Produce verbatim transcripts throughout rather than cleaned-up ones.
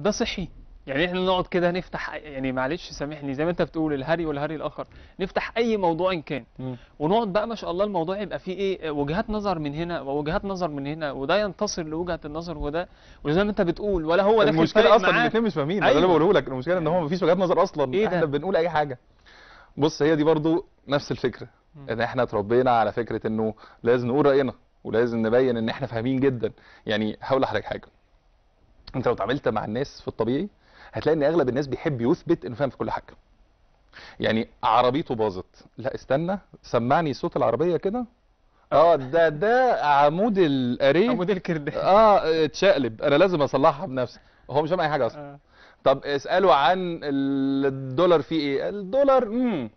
ده صحي يعني احنا نقعد كده نفتح يعني معلش سامحني زي ما انت بتقول الهري والهري الاخر، نفتح اي موضوع ان كان م. ونقعد بقى ما شاء الله الموضوع يبقى فيه ايه وجهات نظر من هنا ووجهات نظر من هنا وده ينتصر لوجهه النظر وده، وزي ما انت بتقول ولا هو داخل المشكله اصلا الاثنين مش فاهمين. أيوة. ده اللي بقوله لك، المشكله ان هو ما فيش وجهات نظر اصلا. إيه احنا بنقول اي حاجه. بص هي دي برضو نفس الفكره ان احنا اتربينا على فكره انه لازم نقول راينا ولازم نبين ان احنا فاهمين جدا. يعني هقول لحضرتك حاجه، انت لو اتعاملت مع الناس في الطبيعي هتلاقي ان اغلب الناس بيحب يثبت انه فاهم في كل حاجه. يعني عربيته باظت، لا استنى سمعني صوت العربيه كده، اه ده ده عمود الاريه عمود الكرداس اه اتشقلب انا لازم اصلحها بنفسي، هو مش فاهم اي حاجه اصلا. آه. طب اساله عن الدولار فيه ايه، الدولار امم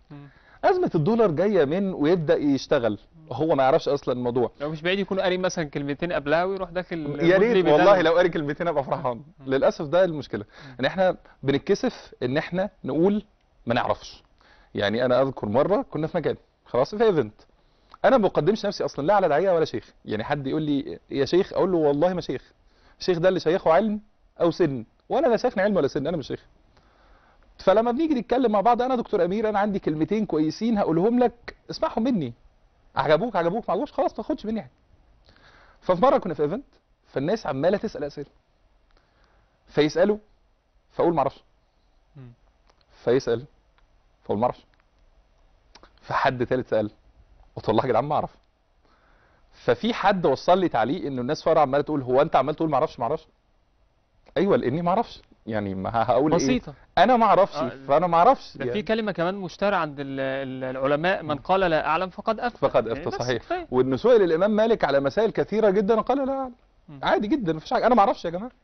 ازمه الدولار جايه من، ويبدا يشتغل هو ما يعرفش اصلا الموضوع. لو مش بعيد يكون قاري مثلا كلمتين قبلها ويروح داخل، يا ريت والله لو قاري كلمتين ابقى فرحان. للاسف ده المشكله ان احنا بنتكسف ان احنا نقول ما نعرفش. يعني انا اذكر مره كنا في مكان خلاص في ايفنت، انا ما بقدمش نفسي اصلا لا على داعيه ولا شيخ، يعني حد يقول لي يا شيخ اقول له والله ما شيخ، الشيخ ده اللي شيخه علم او سن، وانا لا شيخني علم ولا سن، انا مش شيخ. فلما بنيجي نتكلم مع بعض انا دكتور امير انا عندي كلمتين كويسين هقولهم لك اسمعهم مني، عجبوك عجبوك ما عجبوش خلاص ما تاخدش مني حاجه. ففي مره كنا في ايفنت فالناس عماله تسال اسئله، فيسالوا فاقول ما اعرفش، فيسال فاقول ما اعرفش، فحد ثالث سال قلت والله يا جدعان ما اعرف. ففي حد وصل لي تعليق انه الناس فارقه عماله تقول هو انت عمال تقول ما اعرفش ما اعرفش. ايوه لاني ما اعرفش، يعني ما هقول بسيطة. ايه انا ما اعرفش آه. فانا ما اعرفش ده يعني. في كلمه كمان مشتهره عند العلماء، من قال لا اعلم فقد افتى فقد افتى. صحيح. وان سئل الامام مالك على مسائل كثيره جدا قال لا اعلم، عادي جدا مفيش حاجه انا ما اعرفش يا جماعه.